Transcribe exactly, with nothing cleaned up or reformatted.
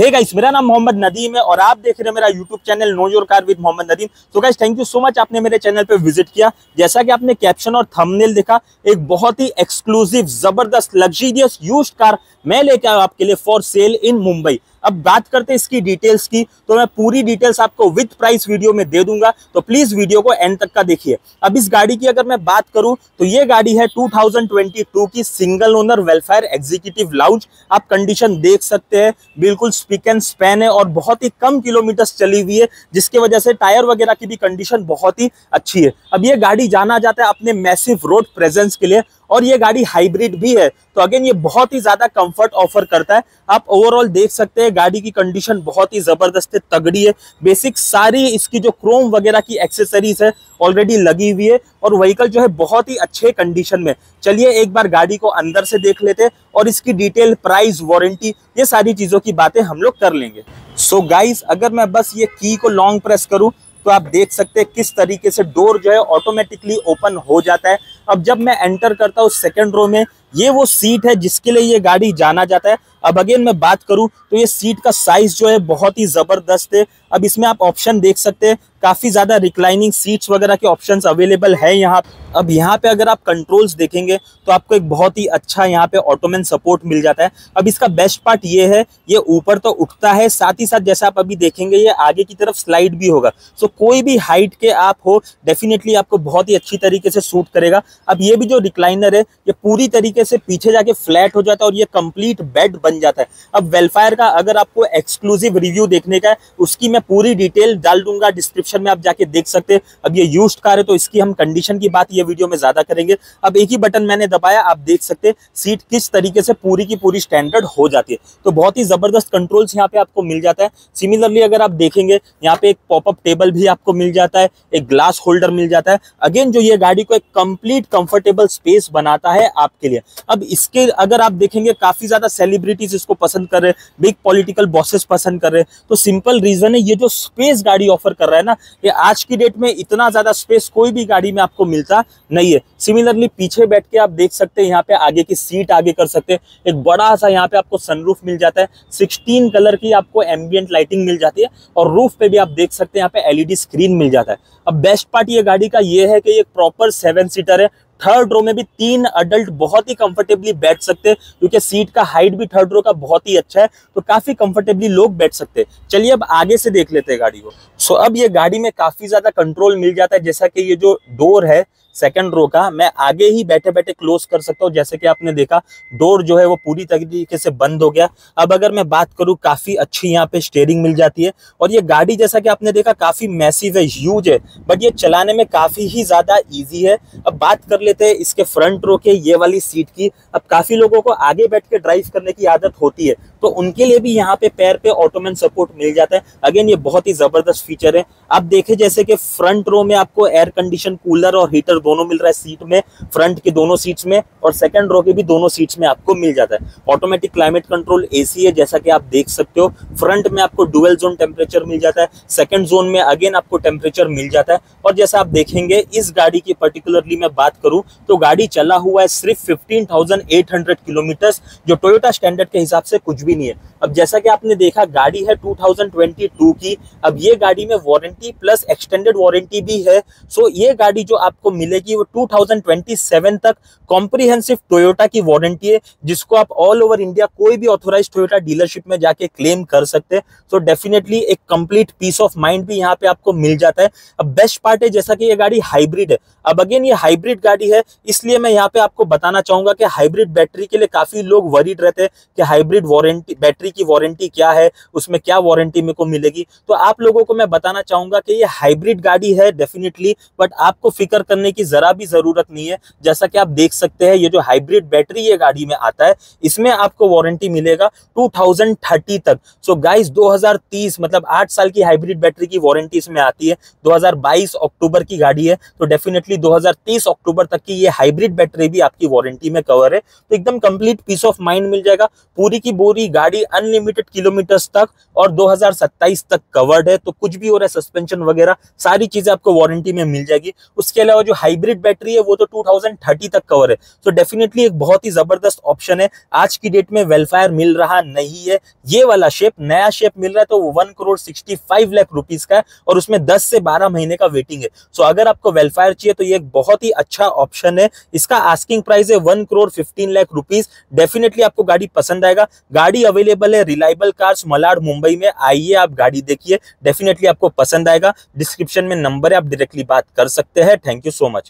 Hey guys, मेरा नाम मोहम्मद नदीम है और आप देख रहे हैं मेरा YouTube channel know your car with Mohammad Nadeem. तो guys, thank you so much आपने मेरे चैनल पे विजिट किया। जैसा कि आपने कैप्शन और थंबनेल देखा, एक बहुत ही एक्सक्लूसिव जबरदस्त लग्जरियस यूज्ड कार मैं लेके आया आपके लिए फॉर सेल इन मुंबई। अब बात करते हैं इसकी डिटेल्स की, तो मैं पूरी डिटेल्स आपको विद प्राइस वीडियो में दे दूंगा, तो प्लीज वीडियो को एंड तक का देखिए। अब इस गाड़ी की अगर मैं बात करूं तो ये गाड़ी है टू थाउजेंड ट्वेंटी टू की, single owner Vellfire executive lounge. आप कंडीशन देख सकते हैं, बिल्कुल स्पिक एंड स्पैन है और बहुत ही कम किलोमीटर्स चली हुई है, जिसकी वजह से टायर वगैरह की भी कंडीशन बहुत ही अच्छी है। अब ये गाड़ी जाना जाता है अपने मैसिव रोड प्रेजेंस के लिए और ये गाड़ी हाइब्रिड भी है, तो अगेन ये बहुत ही ज्यादा कंफर्ट ऑफर करता है। आप ओवरऑल देख सकते हैं गाड़ी की कंडीशन बहुत ही जबरदस्त है, तगड़ी है। बेसिक सारी इसकी जो क्रोम वगैरह की एक्सेसरीज है ऑलरेडी लगी हुई है और व्हीकल जो है बहुत ही अच्छे कंडीशन में। चलिए एक बार गाड़ी को अंदर से देख लेते हैं और इसकी डिटेल, प्राइस, वारंटी, ये सारी चीजों की बातें हम लोग कर लेंगे। सो गाइज, अगर मैं बस ये की को लॉन्ग प्रेस करूँ तो आप देख सकते हैं किस तरीके से डोर जो है ऑटोमेटिकली ओपन हो जाता है। अब जब मैं एंटर करता हूँ सेकंड रो में, ये वो सीट है जिसके लिए ये गाड़ी जाना जाता है। अब अगेन मैं बात करूँ तो ये सीट का साइज जो है बहुत ही ज़बरदस्त है। अब इसमें आप ऑप्शन देख सकते हैं, काफ़ी ज़्यादा रिक्लाइनिंग सीट्स वगैरह के ऑप्शंस अवेलेबल है यहाँ। अब यहाँ पे अगर आप कंट्रोल्स देखेंगे तो आपको एक बहुत ही अच्छा यहाँ पे ऑटोमैन सपोर्ट मिल जाता है। अब इसका बेस्ट पार्ट ये है, ये ऊपर तो उठता है, साथ ही साथ जैसा आप अभी देखेंगे ये आगे की तरफ स्लाइड भी होगा। सो कोई भी हाइट के आप हो, डेफिनेटली आपको बहुत ही अच्छी तरीके से सूट करेगा। अब ये भी जो रिक्लाइनर है ये पूरी तरीके से पीछे जाके फ्लैट हो जाता है और ये कंप्लीट बेड बन जाता है। अब वेलफेयर का अगर आपको एक्सक्लूसिव रिव्यू देखने का है, उसकी मैं पूरी डिटेल डाल दूंगा, डिस्क्रिप्शन में आप जाके देख सकते हैं। अब ये यूज्ड कार है तो इसकी हम कंडीशन की बात ये वीडियो में ज्यादा करेंगे। अब एक ही बटन मैंने दबाया, आप देख सकते हैं सीट किस तरीके से पूरी की पूरी स्टैंडर्ड हो जाती है। तो बहुत ही जबरदस्त कंट्रोल्स यहाँ पे आपको मिल जाता है। सिमिलरली अगर आप देखेंगे यहाँ पे एक पॉपअप टेबल भी आपको मिल जाता है, एक ग्लास होल्डर मिल जाता है, अगेन जो ये गाड़ी को एक कंप्लीट कंफर्टेबल स्पेस बनाता है आपके लिए। अब इसके अगर आप देखेंगे काफी ज्यादा सेलिब्रिटीज इसको पसंद कर रहे हैं, बिग पॉलिटिकल बॉसेस पसंद कर रहे हैं, तो सिंपल रीजन है ये जो स्पेस गाड़ी ऑफर कर रहा है ना, ये आज की डेट में इतना ज्यादा स्पेस कोई भी गाड़ी में आपको मिलता नहीं है। सिमिलरली पीछे बैठ के आप देख सकते हैं यहाँ पे आगे की सीट आगे कर सकते हैं, एक बड़ा सा यहाँ पे आपको सनरूफ मिल जाता है, सिक्सटीन कलर की आपको एम्बियंट लाइटिंग मिल जाती है और रूफ पे भी आप देख सकते हैं यहाँ पे एलईडी स्क्रीन मिल जाता है। अब बेस्ट पार्ट ये गाड़ी का ये है कि ये प्रॉपर सेवन सीटर है। थर्ड रो में भी तीन अडल्ट बहुत ही कंफर्टेबली बैठ सकते हैं क्योंकि सीट का हाइट भी थर्ड रो का बहुत ही अच्छा है, तो काफी कंफर्टेबली लोग बैठ सकते हैं। चलिए अब आगे से देख लेते हैं गाड़ी को। सो so, अब ये गाड़ी में काफी ज्यादा कंट्रोल मिल जाता है, जैसा कि ये जो डोर है सेकंड रो का मैं आगे ही बैठे बैठे क्लोज कर सकता हूँ। जैसे कि आपने देखा डोर जो है वो पूरी तरीके से बंद हो गया। अब अगर मैं बात करूँ, काफी अच्छी यहाँ पे स्टीयरिंग मिल जाती है और ये गाड़ी जैसा कि आपने देखा काफी मैसिव है, ह्यूज है, बट ये चलाने में काफी ही ज्यादा ईजी है। अब बात कर लेते हैं इसके फ्रंट रो के ये वाली सीट की। अब काफी लोगों को आगे बैठ के ड्राइव करने की आदत होती है, तो उनके लिए भी यहाँ पे पैर पे ऑटोमैन सपोर्ट मिल जाता है। अगेन ये बहुत ही जबरदस्त फीचर है। आप देखें जैसे कि फ्रंट रो में आपको एयर कंडीशन कूलर और हीटर दोनों मिल रहा है, सीट में, फ्रंट के दोनों सीट्स में और सेकंड रो के भी दोनों सीट्स में आपको मिल जाता है। ऑटोमेटिक क्लाइमेट कंट्रोल एसी है, जैसा कि आप देख सकते हो। फ्रंट में आपको डुअल जोन टेम्परेचर मिल जाता है, सेकंड जोन में अगेन आपको टेम्परेचर मिल जाता है। और जैसा आप देखेंगे इस गाड़ी की पर्टिकुलरली मैं बात करूं तो गाड़ी चला हुआ है सिर्फ fifteen thousand eight hundred kilometre, जो टोयोटा स्टैंडर्ड के हिसाब से कुछ भी नहीं है। अब जैसा कि आपने देखा गाड़ी है टू थाउजेंड ट्वेंटी टू की। अब ये गाड़ी में वारंटी प्लस एक्सटेंडेड वारंटी भी है। सो ये गाड़ी जो आपको मिलेगी वो टू थाउजेंड ट्वेंटी सेवन तक कॉम्प्रिहेंसिव टोयोटा की वारंटी है, जिसको आप ऑल ओवर इंडिया कोई भी ऑथोराइज टोयोटा डीलरशिप में जाके क्लेम कर सकते हैं। सो डेफिनेटली एक कंप्लीट पीस ऑफ माइंड भी यहाँ पे आपको मिल जाता है। अब बेस्ट पार्ट है जैसा कि ये गाड़ी हाइब्रिड है। अब अगेन ये हाइब्रिड गाड़ी है, इसलिए मैं यहाँ पे आपको बताना चाहूंगा कि हाइब्रिड बैटरी के लिए काफी लोग वरीड रहते हैं कि हाइब्रिड वारंटी, बैटरी की वारंटी क्या है, उसमें क्या वारंटी मेरे को मिलेगी। तो आप लोगों को मैं बताना चाहूंगा कि ये हाइब्रिड गाड़ी है डेफिनेटली, बट आपको फिक्र करने की जरा भी जरूरत नहीं है। जैसा कि आप देख सकते हैं ये जो हाइब्रिड बैटरी ये गाड़ी में आता है, इसमें आपको वारंटी मिलेगा टू थाउजेंड थर्टी तक। सो गाइस दो हजार तीस मतलब आठ साल की हाइब्रिड बैटरी की वारंटी इसमें आती है। दो हजार बाईस अक्टूबर की गाड़ी है, तो डेफिनेटली दो हजार तीस अक्टूबर तक की ये हाइब्रिड बैटरी भी आपकी वारंटी में कवर है। तो एकदम कंप्लीट पीस ऑफ माइंड मिल जाएगा। पूरी की पूरी आपकी गाड़ी अनलिमिटेड किलोमीटर्स तक और दो हज़ार सत्ताईस तक कवर्ड है। तो कुछ भी हो रहा है सस्पेंशन वगैरह सारी चीजें आपको वारंटी में मिल जाएगी। उसके अलावा जो हाइब्रिड बैटरी है वो तो टू थाउज़ेंड थर्टी तक कवर है। तो डेफिनेटली एक बहुत ही जबरदस्त ऑप्शन है। आज की डेट में वेलफेयर मिल रहा नहीं है, ये वाला शेप नया शेप मिल रहा है तो वो one crore sixty five lakh rupees का है और उसमें दस से बारह महीने का वेटिंग है। सो अगर आपको वेलफेयर चाहिए तो ये एक बहुत ही अच्छा ऑप्शन है। इसका आस्किंग प्राइस है one crore fifteen lakh rupees. Definitely आपको गाड़ी पसंद आएगा। गाड़ी अवेलेबल है रिलायबल कार्स मलाड मुंबई में। आइए आप गाड़ी देखिए, डेफिनेटली आपको पसंद आएगा। डिस्क्रिप्शन में नंबर है, आप डायरेक्टली बात कर सकते हैं। Thank you so much.